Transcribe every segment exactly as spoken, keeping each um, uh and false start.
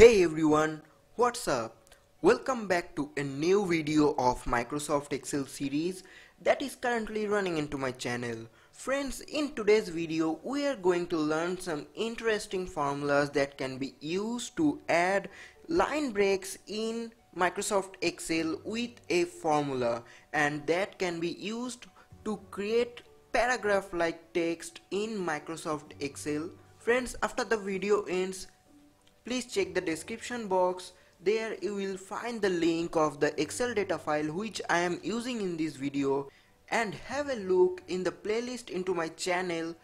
Hey everyone, what's up? Welcome back to a new video of Microsoft Excel series that is currently running into my channel. Friends, in today's video we are going to learn some interesting formulas that can be used to add line breaks in Microsoft Excel with a formula, and that can be used to create paragraph like text in Microsoft Excel. Friends, after the video ends, please check the description box. There you will find the link of the Excel data file which I am using in this video, and have a look in the playlist into my channel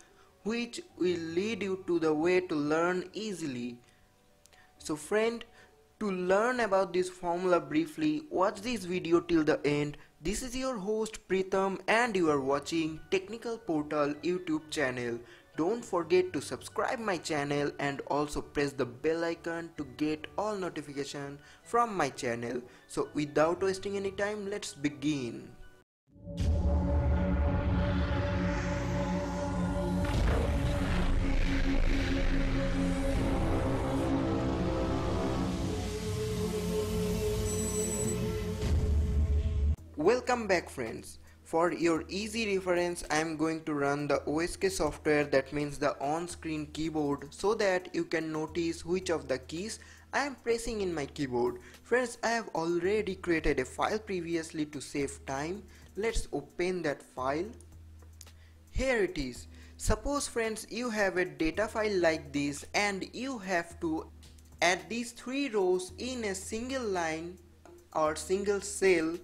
which will lead you to the way to learn easily. So friend, to learn about this formula briefly, watch this video till the end. This is your host Pritham and you are watching Technical Portal YouTube channel. Don't forget to subscribe my channel and also press the bell icon to get all notification from my channel. So without wasting any time, let's begin. Welcome back friends. For your easy reference, I am going to run the O S K software, that means the on-screen keyboard, so that you can notice which of the keys I am pressing in my keyboard. Friends, I have already created a file previously to save time. Let's open that file. Here it is. Suppose friends, you have a data file like this and you have to add these three rows in a single line or single cell.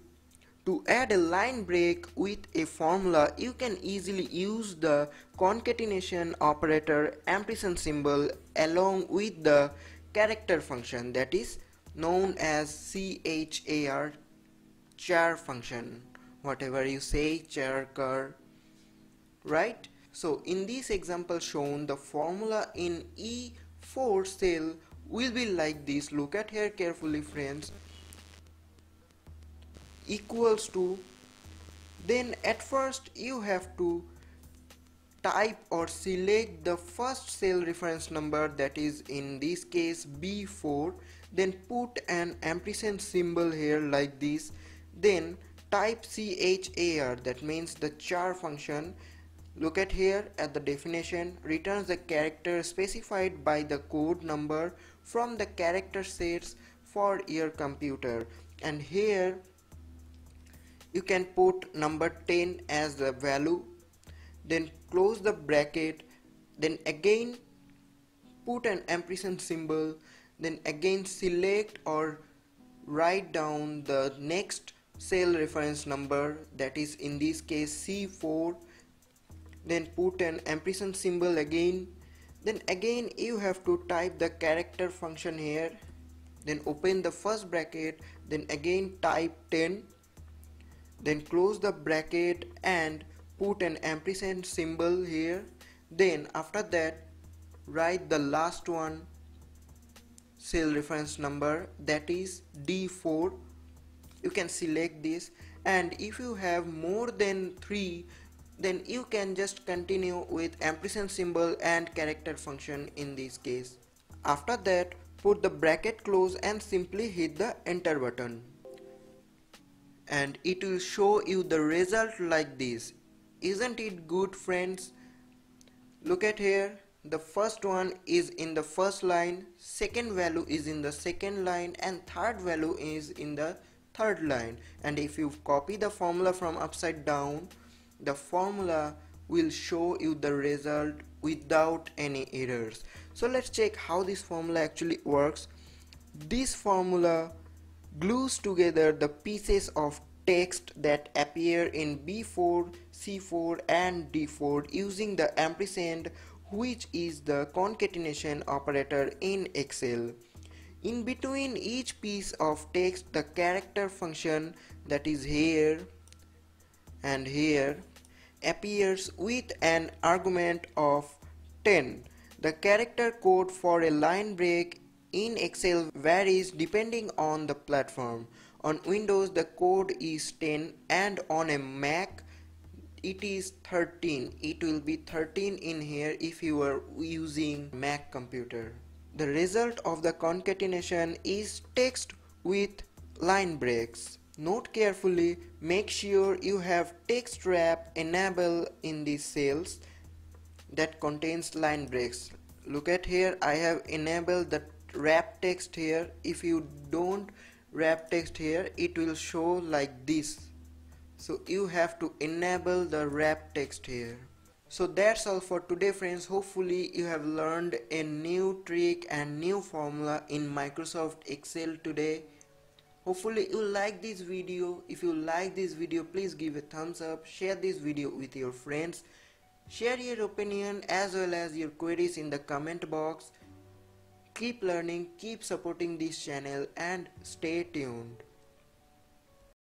To add a line break with a formula, you can easily use the concatenation operator ampersand symbol along with the character function that is known as C H A R, char function, whatever you say, char, car, right? So in this example shown, the formula in E four cell will be like this. Look at here carefully friends. Equals to, then at first you have to type or select the first cell reference number, that is in this case B four, then put an ampersand symbol here like this, then type C H A R, that means the char function. Look at here at the definition, returns the character specified by the code number from the character sets for your computer, and here you can put number ten as the value, then close the bracket, then again put an ampersand symbol, then again select or write down the next cell reference number, that is in this case C four, then put an ampersand symbol again, then again you have to type the character function here, then open the first bracket, then again type ten, then close the bracket and put an ampersand symbol here, then after that write the last one cell reference number, that is D four. You can select this, and if you have more than three, then you can just continue with ampersand symbol and character function in this case. After that put the bracket close and simply hit the enter button, and it will show you the result like this. Isn't it good friends? Look at here, the first one is in the first line, second value is in the second line, and third value is in the third line. And if you copy the formula from upside down, the formula will show you the result without any errors. So let's check how this formula actually works. This formula glues together the pieces of text that appear in B four, C four and D four using the ampersand, which is the concatenation operator in Excel. In between each piece of text, the character function, that is here and here, appears with an argument of ten. The character code for a line break in Excel varies depending on the platform. On Windows the code is ten, and on a Mac it is thirteen. It will be thirteen in here if you are using Mac computer. The result of the concatenation is text with line breaks. Note carefully, make sure you have text wrap enabled in the cells that contains line breaks. Look at here, I have enabled the wrap text here. If you don't wrap text here, it will show like this. So you have to enable the wrap text here. So that's all for today, friends. Hopefully you have learned a new trick and new formula in Microsoft Excel today. Hopefully you like this video. If you like this video, please give a thumbs up, share this video with your friends, share your opinion as well as your queries in the comment box. Keep learning, keep supporting this channel and stay tuned.